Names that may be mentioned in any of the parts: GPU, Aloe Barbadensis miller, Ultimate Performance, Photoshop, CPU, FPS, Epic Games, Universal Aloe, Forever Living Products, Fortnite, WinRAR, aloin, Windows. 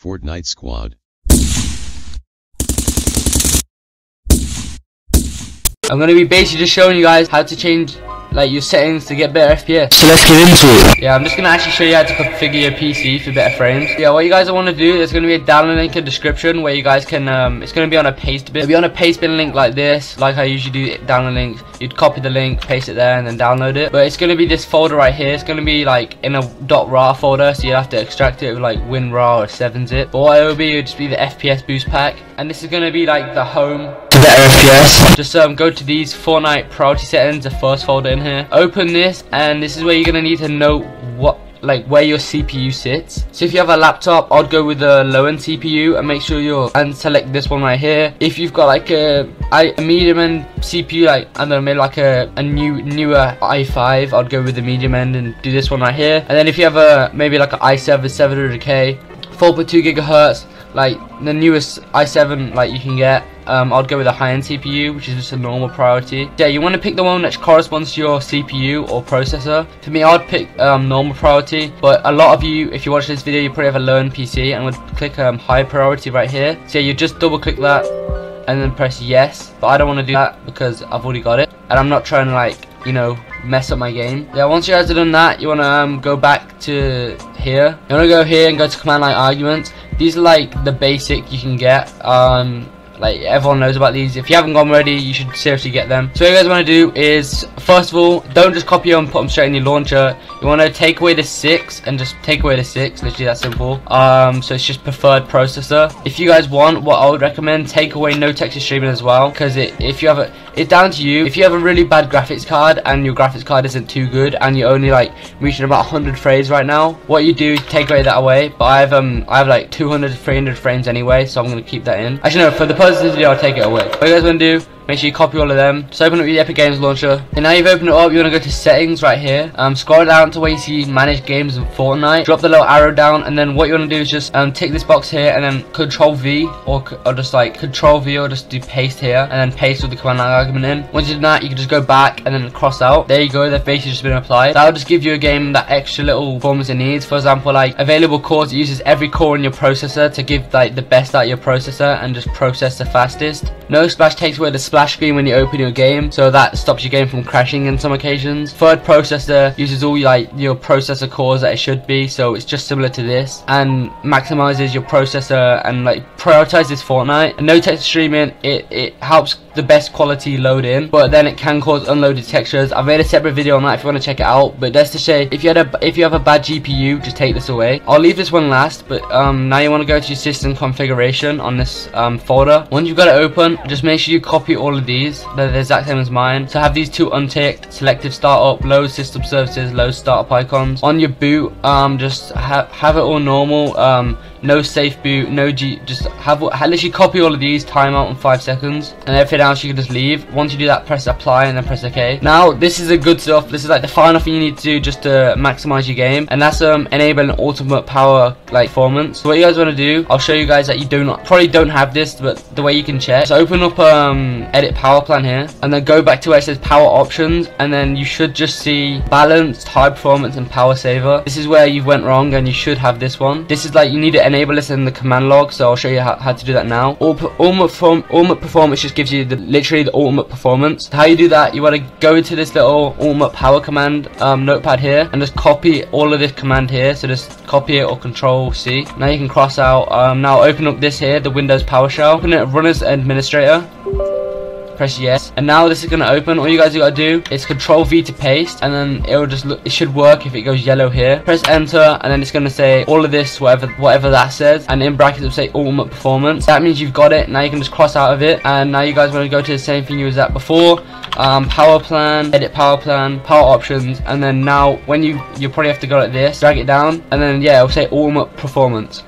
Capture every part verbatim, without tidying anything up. Fortnite squad. I'm gonna be basically just showing you guys how to change like your settings to get better F P S. So let's get into it. Yeah, I'm just gonna actually show you how to configure your P C for better frames. Yeah, what you guys want to do, there's gonna be a download link in the description where you guys can. Um, it's gonna be on a paste bin. It'll be on a paste bin link like this, like I usually do download links. You'd copy the link, paste it there, and then download it. But it's gonna be this folder right here. It's gonna be like in a .rar folder, so you have to extract it with like WinRAR or seven zip. But what it will be, it would just be the F P S boost pack, and this is gonna be like the home. F P S. Just um, go to these Fortnite priority settings, the first folder in here. Open this, and this is where you're gonna need to know what, like where your C P U sits. So if you have a laptop, I'd go with the low-end C P U and make sure you're and select this one right here. If you've got like a, a medium-end C P U, like I don't know, maybe like a, a new newer i five, I'd go with the medium-end and do this one right here. And then if you have a maybe like an i seven seven hundred K, four point two gigahertz, like the newest i seven like you can get. Um, I'd go with a high-end C P U, which is just a normal priority. Yeah, you want to pick the one that corresponds to your C P U or processor. For me, I'd pick um, normal priority, but a lot of you, if you watch this video, you probably have a low-end P C, and would click um, high priority right here. So yeah, you just double-click that, and then press yes, but I don't want to do that because I've already got it, and I'm not trying to, like, you know, mess up my game. Yeah, once you guys have done that, you want to um, go back to here. You want to go here and go to command line arguments. These are, like, the basic you can get. Um... Like, everyone knows about these. If you haven't got them already, you should seriously get them. So what you guys want to do is, first of all, don't just copy them and put them straight in your launcher. You want to take away the six and just take away the six. Literally that simple. Um, so it's just preferred processor. If you guys want, what I would recommend, take away no texture streaming as well, because it, if you have a, it's down to you. If you have a really bad graphics card and your graphics card isn't too good and you're only like reaching about one hundred frames right now, what you do, take away that away. But I have um, I have like two hundred, three hundred frames anyway, so I'm gonna keep that in. Actually no, for the this video, I'll take it away. What you guys want to do, make sure you copy all of them. Just open up your Epic Games launcher. And now you've opened it up, you want to go to settings right here. Um, scroll down to where you see manage games and Fortnite. Drop the little arrow down, and then what you want to do is just um, tick this box here, and then control V, or, or just like control V, or just do paste here, and then paste with the command line argument in. Once you've done that, you can just go back and then cross out. There you go, they've basically just been applied. That'll just give you a game that extra little performance it needs. For example, like available cores, it uses every core in your processor to give like the best out of your processor and just process the fastest. No splash takes away the splash screen when you open your game, so that stops your game from crashing in some occasions. Third processor uses all like your processor cores that it should be, so it's just similar to this, and maximizes your processor and like prioritizes Fortnite. And no texture streaming, it it helps the best quality load in, but then it can cause unloaded textures. I've made a separate video on that if you want to check it out. But that's to say, if you had a if you have a bad G P U, just take this away. I'll leave this one last, but um now you want to go to your system configuration on this um folder. Once you've got it open, just make sure you copy all of these. They're the exact same as mine. So have these two unticked, selective startup, load system services, load startup icons. On your boot, um just ha have it all normal. Um no safe boot, no G, just have literally copy all of these, time out in five seconds, and everything else you can just leave. Once you do that, press apply and then press OK. Now this is the good stuff. This is like the final thing you need to do just to maximize your game, and that's um enabling ultimate power like performance. So what you guys want to do, I'll show you guys that you do not probably don't have this, but the way you can check. So open up um edit power plan here, and then go back to where it says power options, and then you should just see balance, high performance, and power saver. This is where you went wrong, and you should have this one. This is like you need to enable this in the command log, so I'll show you how, how to do that now. Ultimate performance just gives you the literally the ultimate performance. How you do that, you want to go to this little ultimate power command um, notepad here, and just copy all of this command here. So just copy it or control C. Now you can cross out. Um, now open up this here, the Windows PowerShell. Open it, run as administrator. Press yes, and now this is going to open. All you guys got to do is control V to paste, and then it will just look, it should work if it goes yellow here. Press enter, and then it's going to say all of this, whatever whatever that says, and in brackets it'll say ultimate performance. That means you've got it. Now you can just cross out of it, and now you guys want to go to the same thing you was at before, um, power plan, edit power plan, power options, and then now when you you probably have to go like this, drag it down, and then yeah, it'll say ultimate performance.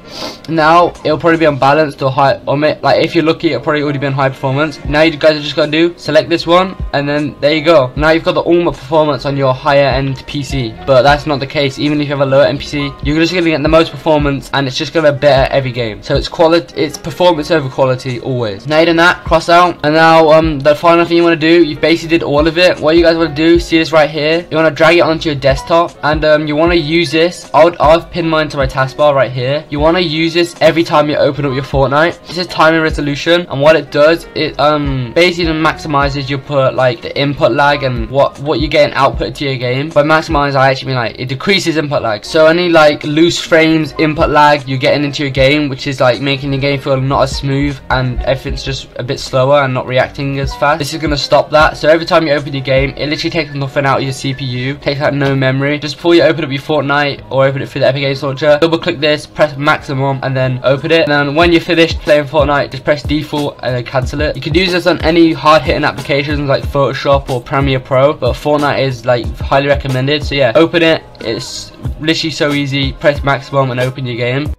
Now it'll probably be unbalanced or high, or like if you're lucky, it'll probably already be on high performance. Now you guys are just gotta do, select this one, and then there you go. Now you've got the ultimate performance on your higher end P C, but that's not the case. Even if you have a lower end P C, you're just gonna get the most performance, and it's just gonna be better every game. So it's quality, it's performance over quality always. Now you've done that, cross out, and now um, the final thing you wanna do, you basically did all of it. What you guys wanna do, see this right here, you wanna drag it onto your desktop, and um, you wanna use this. I would, I'll pin mine to my taskbar right here. You wanna use this every time you open up your Fortnite. This is time and resolution, and what it does, it um basically maximizes your put like the input lag and what what you're getting output to your game. By maximize, I actually mean like it decreases input lag. So any like loose frames, input lag you're getting into your game, which is like making your game feel not as smooth and everything's just a bit slower and not reacting as fast. This is gonna stop that. So every time you open your game, it literally takes nothing out of your C P U, takes out no memory. Just before you open up your Fortnite or open it through the Epic Games launcher, double click this, press maximum, and then open it. And then when you're finished playing Fortnite, just press default and then cancel it. You can use this on any hard hitting applications like Photoshop or Premiere Pro, but Fortnite is like highly recommended. So yeah, open it. It's literally so easy. Press maximum and open your game.